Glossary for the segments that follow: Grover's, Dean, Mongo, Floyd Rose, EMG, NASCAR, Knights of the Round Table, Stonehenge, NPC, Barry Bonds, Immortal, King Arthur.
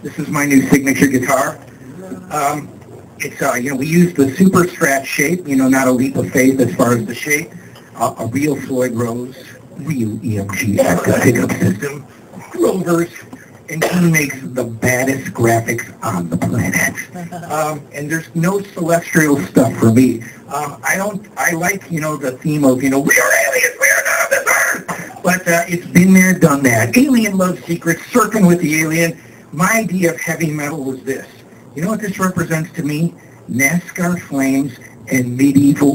This is my new signature guitar. It's we use the super strat shape, not a leap of faith as far as the shape. A real Floyd Rose, real EMG pickup system, Grover's, and he makes the baddest graphics on the planet. And there's no celestial stuff for me. I like, the theme of, we are aliens, we are not of this earth. But it's been there, done that. Alien love secrets, surfing with the alien. My idea of heavy metal was this. You know what this represents to me? NASCAR flames and medieval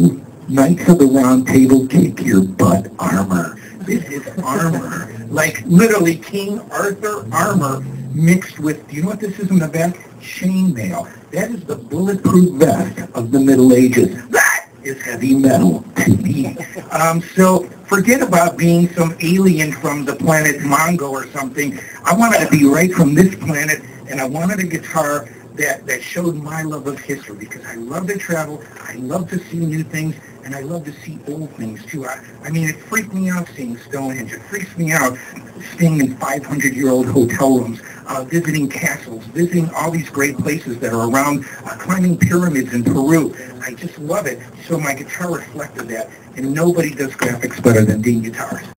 Knights of the Round Table kick your butt armor. This is armor. Like literally King Arthur armor mixed with, do you know what this is in the back? Chainmail. That is the bulletproof vest of the Middle Ages. That is heavy metal to me. So forget about being some alien from the planet Mongo or something. I wanted to be right from this planet, and I wanted a guitar that showed my love of history, because I love to travel, I love to see new things, and I love to see old things too. I mean, it freaked me out seeing Stonehenge. It freaks me out staying in 500-year-old hotel rooms, visiting castles, visiting all these great places that are around, climbing pyramids in Peru. I just love it. So my guitar reflected that, and nobody does graphics better than Dean guitars.